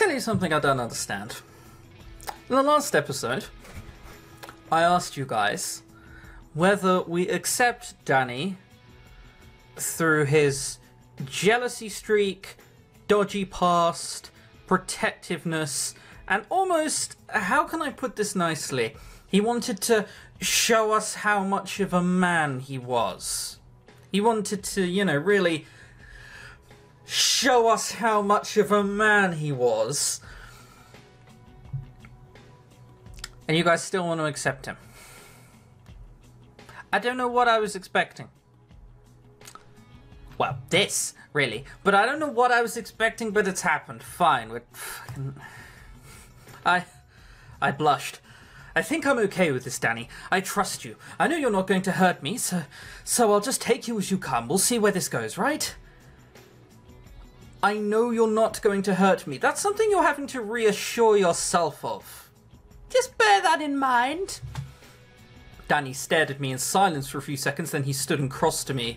tell you something I don't understand. In the last episode, I asked you guys whether we accept Danny through his jealousy streak, dodgy past, protectiveness, and almost, how can I put this nicely? He wanted to show us how much of a man he was. He wanted to, you know, really show us how much of a man he was. And you guys still want to accept him. I don't know what I was expecting. Well, this, really. But I don't know what I was expecting, but it's happened. Fine. We're fucking... I blushed. I think I'm okay with this, Danny. I trust you. I know you're not going to hurt me, so I'll just take you as you come. We'll see where this goes, right? I know you're not going to hurt me. That's something you're having to reassure yourself of. Just bear that in mind. Danny stared at me in silence for a few seconds, then he stood and crossed to me.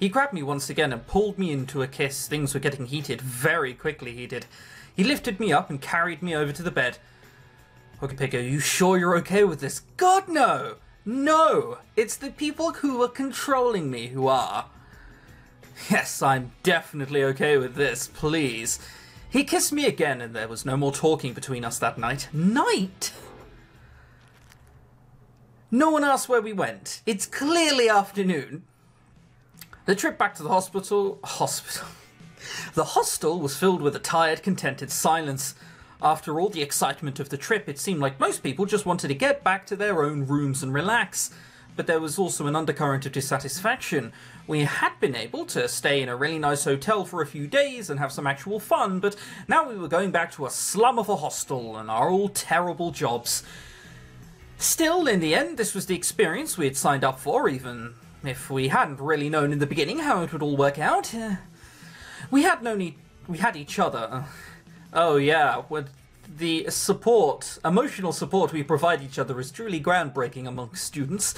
He grabbed me once again and pulled me into a kiss. Things were getting heated, very quickly heated. He lifted me up and carried me over to the bed. Okay, Pig, are you sure you're okay with this? God, no! No! It's the people who are controlling me who are. Yes, I'm definitely okay with this, please. He kissed me again, and there was no more talking between us that night. Night? No one asked where we went. It's clearly afternoon. The trip back to the hostel was filled with a tired, contented silence. After all the excitement of the trip, it seemed like most people just wanted to get back to their own rooms and relax. But there was also an undercurrent of dissatisfaction. We had been able to stay in a really nice hotel for a few days and have some actual fun, but now we were going back to a slum of a hostel and our old terrible jobs. Still, in the end, this was the experience we had signed up for, even if we hadn't really known in the beginning how it would all work out. We had we had each other. Oh yeah, with the support, emotional support we provide each other is truly groundbreaking among students.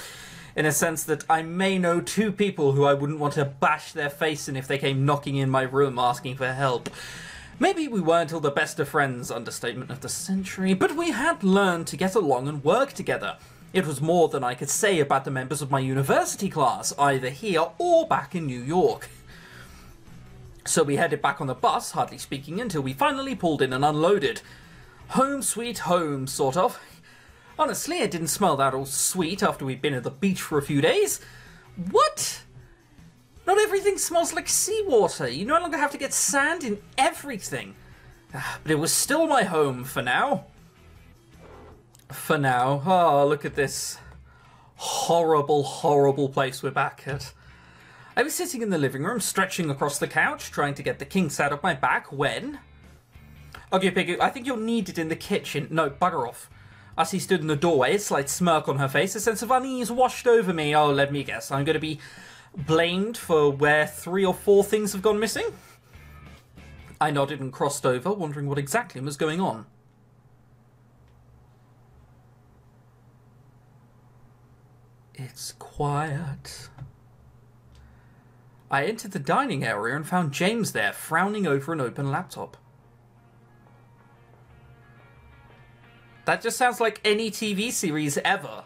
In a sense that I may know two people who I wouldn't want to bash their face in if they came knocking in my room asking for help. Maybe we weren't all the best of friends, understatement of the century, but we had learned to get along and work together. It was more than I could say about the members of my university class, either here or back in New York. So we headed back on the bus, hardly speaking, until we finally pulled in and unloaded. Home sweet home, sort of. Honestly, it didn't smell that all sweet after we'd been at the beach for a few days. What? Not everything smells like seawater. You no longer have to get sand in everything. But it was still my home for now. For now. Oh, look at this horrible, horrible place we're back at. I was sitting in the living room, stretching across the couch, trying to get the kinks out of my back when... Okay, Piggy, I think you're needed in the kitchen. No, bugger off. As he stood in the doorway, a slight smirk on her face, a sense of unease washed over me. Oh, let me guess, I'm going to be blamed for where 3 or 4 things have gone missing? I nodded and crossed over, wondering what exactly was going on. It's quiet. I entered the dining area and found James there, frowning over an open laptop. That just sounds like any TV series ever.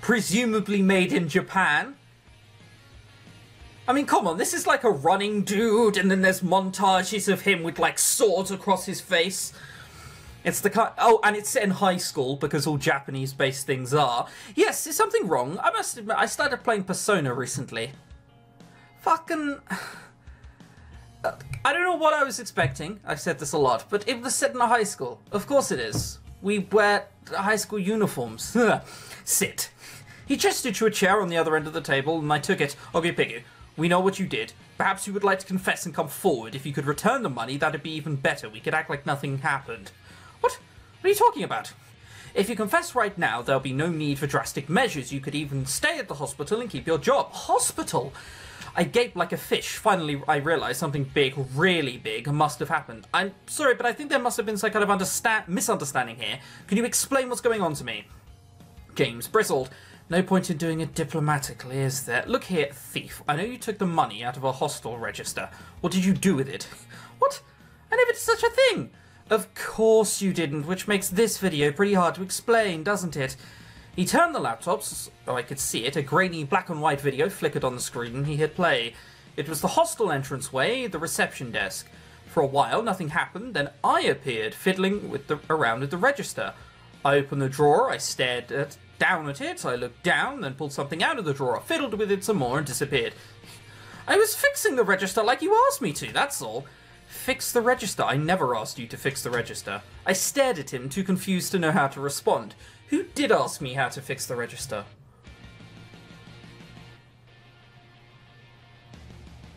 Presumably made in Japan. I mean, come on, this is like a running dude, and then there's montages of him with, like, swords across his face. It's the kind... Oh, and it's set in high school, because all Japanese-based things are. Yes, is something wrong? I must admit, I started playing Persona recently. Fucking... I don't know what I was expecting, I've said this a lot, but it was set in a high school. Of course it is. We wear high school uniforms. Sit. He gestured to a chair on the other end of the table, and I took it. Okay, Piggy, we know what you did. Perhaps you would like to confess and come forward. If you could return the money, that'd be even better. We could act like nothing happened. What? What are you talking about? If you confess right now, there'll be no need for drastic measures. You could even stay at the hospital and keep your job. Hospital? I gaped like a fish. Finally, I realized something big, really big, must have happened. I'm sorry, but I think there must have been some kind of misunderstanding here. Can you explain what's going on to me? James bristled. No point in doing it diplomatically, is there? Look here, thief. I know you took the money out of our hostel register. What did you do with it? What? I never ever did such a thing? Of course you didn't, which makes this video pretty hard to explain, doesn't it? He turned the laptop, so I could see it. A grainy black and white video flickered on the screen and he hit play. It was the hostel entranceway, the reception desk. For a while, nothing happened, then I appeared, fiddling with around with the register. I opened the drawer, I stared down at it, I looked down, then pulled something out of the drawer, fiddled with it some more, and disappeared. I was fixing the register like you asked me to, that's all. Fix the register. I never asked you to fix the register. I stared at him, too confused to know how to respond. Who did ask me how to fix the register?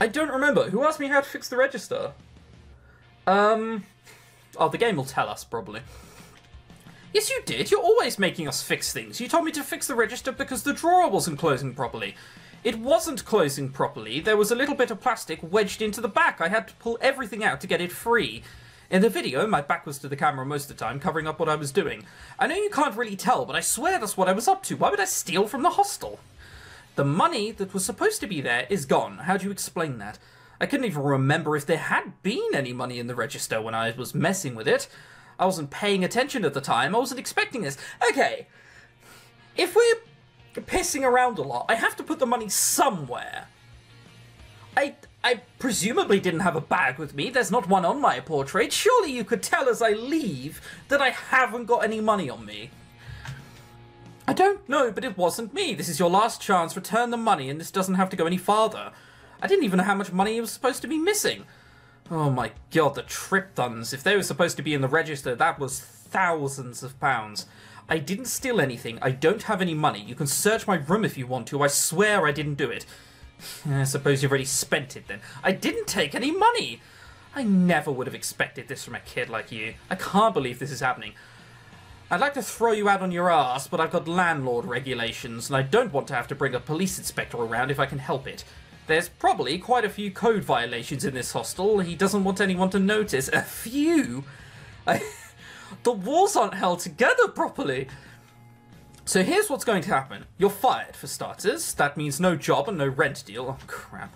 I don't remember. Who asked me how to fix the register? Oh, the game will tell us, probably. Yes, you did. You're always making us fix things. You told me to fix the register because the drawer wasn't closing properly. It wasn't closing properly. There was a little bit of plastic wedged into the back. I had to pull everything out to get it free. In the video, my back was to the camera most of the time, covering up what I was doing. I know you can't really tell, but I swear that's what I was up to. Why would I steal from the hostel? The money that was supposed to be there is gone. How do you explain that? I couldn't even remember if there had been any money in the register when I was messing with it. I wasn't paying attention at the time. I wasn't expecting this. Okay. If we're pissing around a lot, I have to put the money somewhere. I presumably didn't have a bag with me. There's not one on my portrait. Surely you could tell as I leave that I haven't got any money on me. I don't know, but it wasn't me. This is your last chance. Return the money, and this doesn't have to go any farther. I didn't even know how much money was supposed to be missing. Oh my god, the trip duns. If they were supposed to be in the register, that was thousands of pounds. I didn't steal anything. I don't have any money. You can search my room if you want to. I swear I didn't do it. I suppose you've already spent it then. I didn't take any money. I never would have expected this from a kid like you. I can't believe this is happening. I'd like to throw you out on your ass, but I've got landlord regulations, and I don't want to have to bring a police inspector around if I can help it. There's probably quite a few code violations in this hostel. He doesn't want anyone to notice. A few? The walls aren't held together properly. So here's what's going to happen. You're fired, for starters. That means no job and no rent deal. Oh, crap.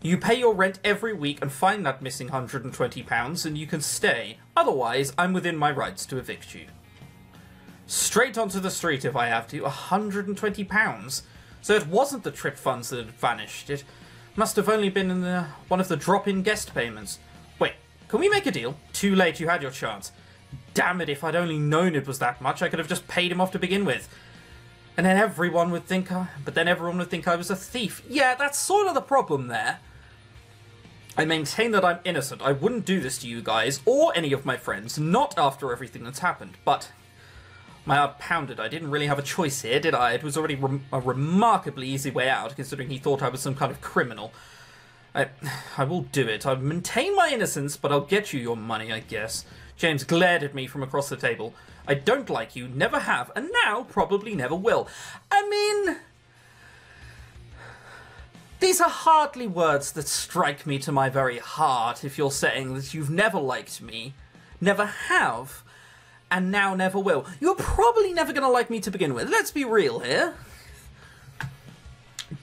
You pay your rent every week and find that missing £120 and you can stay. Otherwise, I'm within my rights to evict you. Straight onto the street if I have to. £120. So it wasn't the trip funds that had vanished. It must have only been in one of the drop-in guest payments. Wait, can we make a deal? Too late, you had your chance. Damn it, if I'd only known it was that much, I could have just paid him off to begin with. And then everyone would think I was a thief. Yeah, that's sort of the problem there. I maintain that I'm innocent. I wouldn't do this to you guys, or any of my friends, not after everything that's happened, but my heart pounded. I didn't really have a choice here, did I? It was already a remarkably easy way out, considering he thought I was some kind of criminal. I will do it. I'll maintain my innocence, but I'll get you your money, I guess. James glared at me from across the table. I don't like you, never have, and now probably never will. I mean, these are hardly words that strike me to my very heart if you're saying that you've never liked me, never have, and now never will. You're probably never going to like me to begin with. Let's be real here.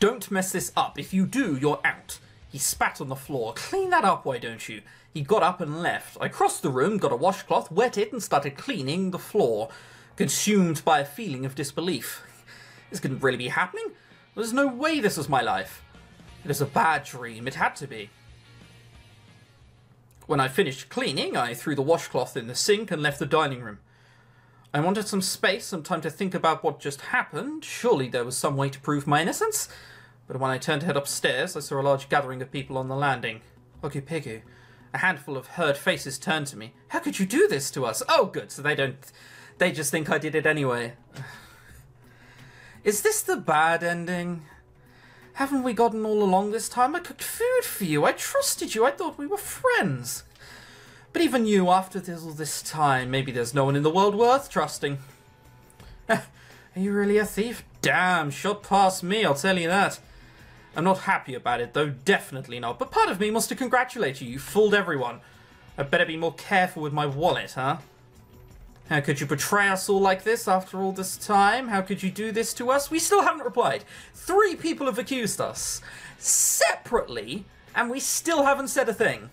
Don't mess this up. If you do, you're out. He spat on the floor. Clean that up, why don't you? He got up and left. I crossed the room, got a washcloth, wet it, and started cleaning the floor, consumed by a feeling of disbelief. This couldn't really be happening. There's no way this was my life. It was a bad dream. It had to be. When I finished cleaning, I threw the washcloth in the sink and left the dining room. I wanted some space, some time to think about what just happened. Surely there was some way to prove my innocence. But when I turned to head upstairs, I saw a large gathering of people on the landing. Okipiku. A handful of hurt faces turned to me. How could you do this to us? Oh, good, so they just think I did it anyway. Is this the bad ending? Haven't we gotten all along this time? I cooked food for you. I trusted you. I thought we were friends. But even you, after all this time, maybe there's no one in the world worth trusting. Are you really a thief? Damn, shot past me, I'll tell you that. I'm not happy about it, though, definitely not. But part of me wants to congratulate you. You fooled everyone. I'd better be more careful with my wallet, huh? How could you betray us all like this after all this time? How could you do this to us? We still haven't replied. 3 people have accused us separately, and we still haven't said a thing.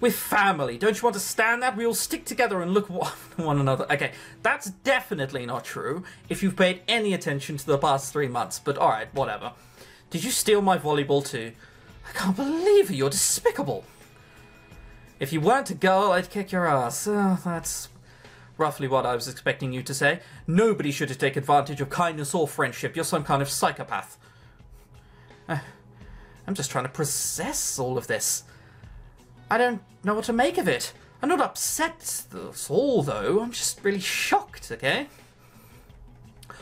We're family. Don't you understand that? We all stick together and look at one another. Okay, that's definitely not true if you've paid any attention to the past 3 months, but alright, whatever. Did you steal my volleyball too? I can't believe it. You're despicable. If you weren't a girl, I'd kick your ass. Oh, that's roughly what I was expecting you to say. Nobody should take advantage of kindness or friendship. You're some kind of psychopath. I'm just trying to process all of this. I don't know what to make of it. I'm not upset at all, though. I'm just really shocked, okay?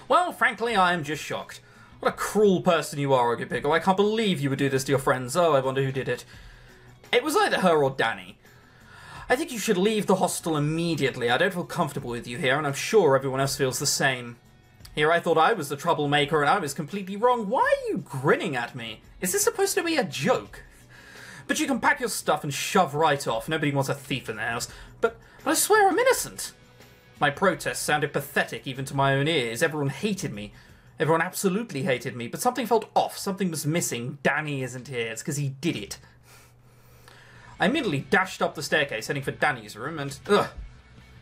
Well, frankly, I am just shocked. What a cruel person you are, Ogippigo. I can't believe you would do this to your friends. Oh, I wonder who did it. It was either her or Danny. I think you should leave the hostel immediately. I don't feel comfortable with you here, and I'm sure everyone else feels the same. Here I thought I was the troublemaker, and I was completely wrong. Why are you grinning at me? Is this supposed to be a joke? But you can pack your stuff and shove right off. Nobody wants a thief in the house. But I swear I'm innocent. My protest sounded pathetic even to my own ears. Everyone hated me. Everyone absolutely hated me, but something felt off. Something was missing. Danny isn't here. It's because he did it. I immediately dashed up the staircase, heading for Danny's room, and ugh!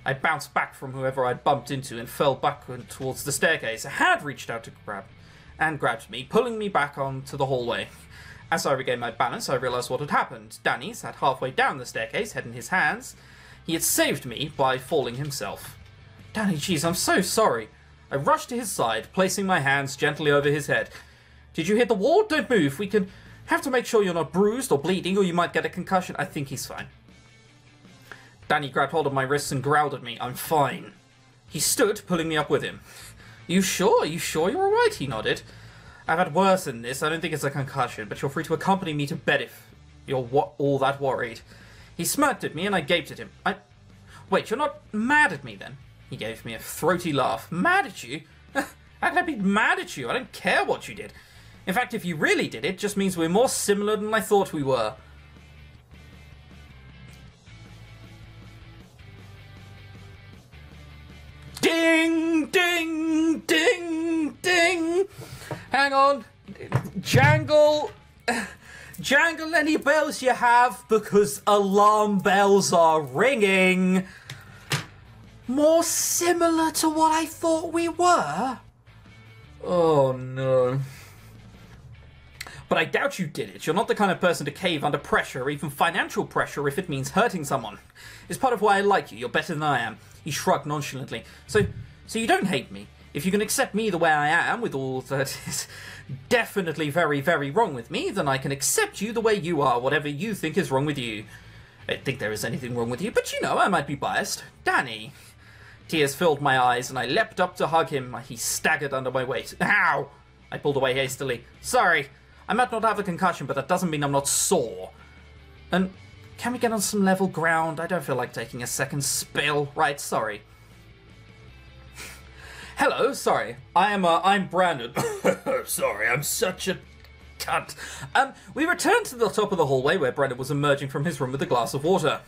I bounced back from whoever I'd bumped into and fell backward towards the staircase. I had reached out to grab, and grabbed me, pulling me back onto the hallway. As I regained my balance, I realised what had happened. Danny sat halfway down the staircase, head in his hands. He had saved me by falling himself. Danny, jeez, I'm so sorry. I rushed to his side, placing my hands gently over his head. Did you hit the wall? Don't move. We can have to make sure you're not bruised or bleeding, or you might get a concussion. I think he's fine. Danny grabbed hold of my wrists and growled at me. I'm fine. He stood, pulling me up with him. You sure? You sure you're alright? He nodded. I've had worse than this. I don't think it's a concussion, but you're free to accompany me to bed if you're all that worried. He smirked at me and I gaped at him. Wait, you're not mad at me then? He gave me a throaty laugh. Mad at you? How can I be mad at you? I don't care what you did. In fact, if you really did it, just means we're more similar than I thought we were. Ding, ding, ding, ding. Hang on. Jangle any bells you have, because alarm bells are ringing. More similar to what I thought we were? Oh, no. But I doubt you did it. You're not the kind of person to cave under pressure, or even financial pressure, if it means hurting someone. It's part of why I like you. You're better than I am. He shrugged nonchalantly. So you don't hate me. If you can accept me the way I am, with all that is definitely very, very wrong with me, then I can accept you the way you are, whatever you think is wrong with you. I don't think there is anything wrong with you, but you know, I might be biased. Danny. Tears filled my eyes, and I leapt up to hug him. He staggered under my weight. Ow! I pulled away hastily. Sorry. I might not have a concussion, but that doesn't mean I'm not sore. And can we get on some level ground? I don't feel like taking a second spill. Right, sorry. Hello, sorry. I'm Brandon. Sorry, I'm such a cunt. We returned to the top of the hallway where Brandon was emerging from his room with a glass of water.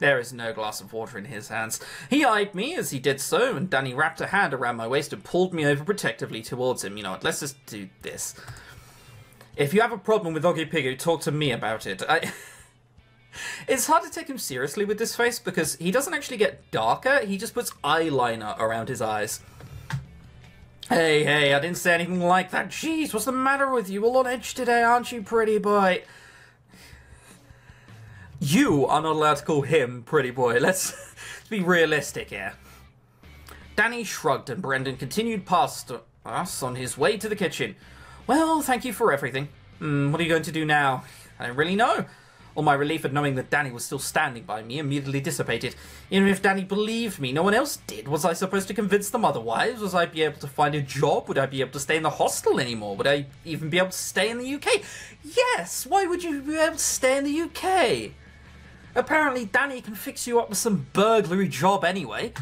There is no glass of water in his hands. He eyed me as he did so, and Danny wrapped a hand around my waist and pulled me over protectively towards him. You know what, let's just do this. If you have a problem with Ogippigo, talk to me about it. It's hard to take him seriously with this face because he doesn't actually get darker. He just puts eyeliner around his eyes. Hey, hey, I didn't say anything like that. Jeez, what's the matter with you? All on edge today, aren't you, pretty boy? You are not allowed to call him pretty boy. Let's be realistic here. Danny shrugged and Brendan continued past us on his way to the kitchen. Well, thank you for everything. What are you going to do now? I don't really know. All my relief at knowing that Danny was still standing by me immediately dissipated. Even if Danny believed me, no one else did. Was I supposed to convince them otherwise? Was I be able to find a job? Would I be able to stay in the hostel anymore? Would I even be able to stay in the UK? Yes! Why would you be able to stay in the UK? Apparently Danny can fix you up with some burglary job anyway.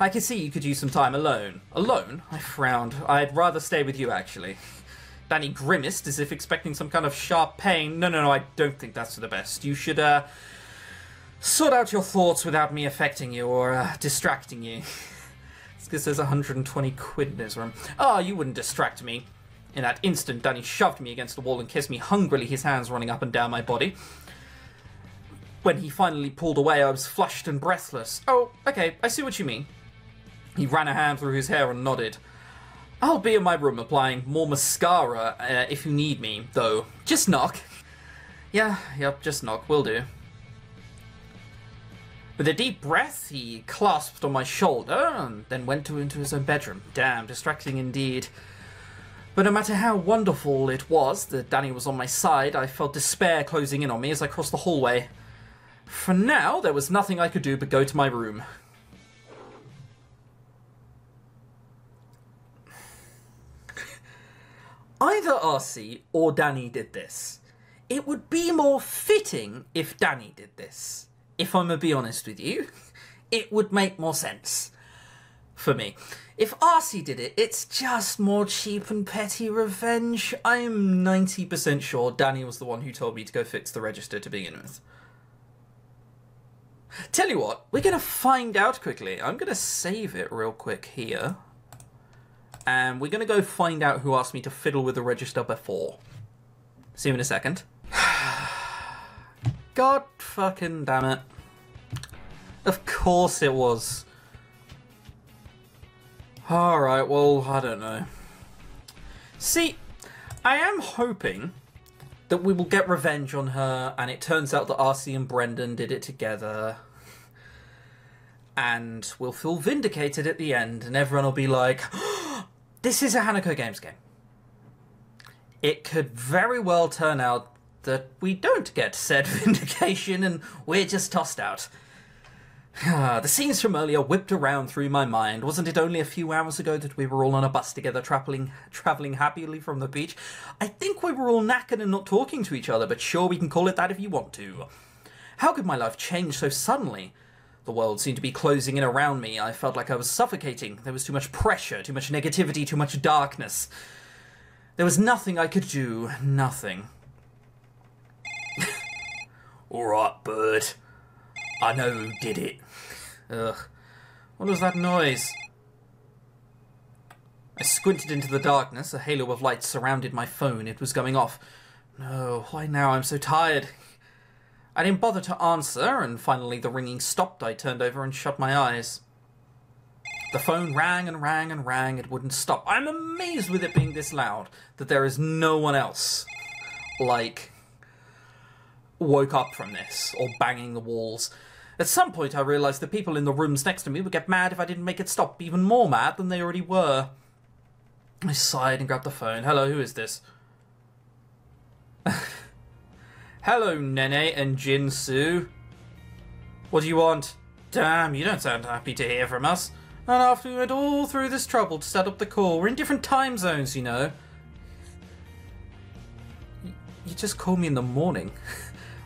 I can see you could use some time alone. Alone? I frowned. I'd rather stay with you, actually. Danny grimaced as if expecting some kind of sharp pain. No, I don't think that's for the best. You should, sort out your thoughts without me affecting you or, distracting you. It's because there's 120 quid in his room. Oh, you wouldn't distract me. In that instant, Danny shoved me against the wall and kissed me hungrily, his hands running up and down my body. When he finally pulled away, I was flushed and breathless. Oh, okay, I see what you mean. He ran a hand through his hair and nodded. I'll be in my room applying more mascara if you need me, though. Just knock. Yeah, yep, just knock, will do. With a deep breath, he clasped on my shoulder and then went into his own bedroom. Damn, distracting indeed. But no matter how wonderful it was that Danny was on my side, I felt despair closing in on me as I crossed the hallway. For now, there was nothing I could do but go to my room. Either RC or Danny did this. It would be more fitting if Danny did this. If I'm gonna be honest with you, it would make more sense for me. If RC did it, it's just more cheap and petty revenge. I'm 90% sure Danny was the one who told me to go fix the register to begin with. Tell you what, we're gonna find out quickly. I'm gonna save it real quick here. And we're gonna go find out who asked me to fiddle with the register before. See you in a second. God fucking damn it. Of course it was. Alright, well, I don't know. See, I am hoping that we will get revenge on her, and it turns out that RC and Brendan did it together. And we'll feel vindicated at the end, and everyone will be like, this is a Hanako Games game. It could very well turn out that we don't get said vindication and we're just tossed out. The scenes from earlier whipped around through my mind. Wasn't it only a few hours ago that we were all on a bus together travelling happily from the beach? I think we were all knackered and not talking to each other, but sure, we can call it that if you want to. How could my life change so suddenly? The world seemed to be closing in around me. I felt like I was suffocating. There was too much pressure, too much negativity, too much darkness. There was nothing I could do. Nothing. Alright, bird. I know who did it. Ugh. What was that noise? I squinted into the darkness. A halo of light surrounded my phone. It was going off. No, why now? I'm so tired. I didn't bother to answer, and finally the ringing stopped. I turned over and shut my eyes. The phone rang and rang and rang. It wouldn't stop. I'm amazed with it being this loud that there is no one else, like, woke up from this, or banging the walls. At some point I realised the people in the rooms next to me would get mad if I didn't make it stop, even more mad than they already were. I sighed and grabbed the phone. Hello, who is this? Hello, Nene and Jinsu. What do you want? Damn, you don't sound happy to hear from us. And after we went all through this trouble to set up the call, we're in different time zones, you know. You just call me in the morning.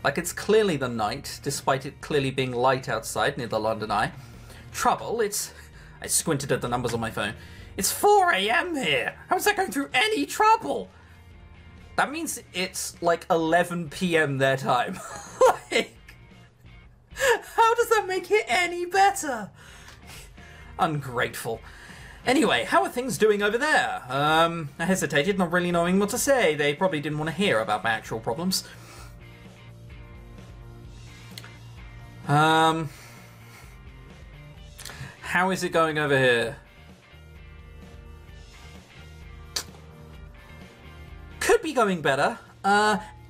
Like, it's clearly the night, despite it clearly being light outside near the London Eye. Trouble, it's... I squinted at the numbers on my phone. It's 4 AM here! How's that going through any trouble? That means it's like 11 PM their time. Like, how does that make it any better? Ungrateful. Anyway, how are things doing over there? I hesitated, not really knowing what to say. They probably didn't want to hear about my actual problems. How is it going over here? Could be going better.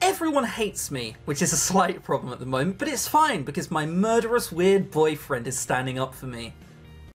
Everyone hates me, which is a slight problem at the moment, but it's fine because my murderous weird boyfriend is standing up for me.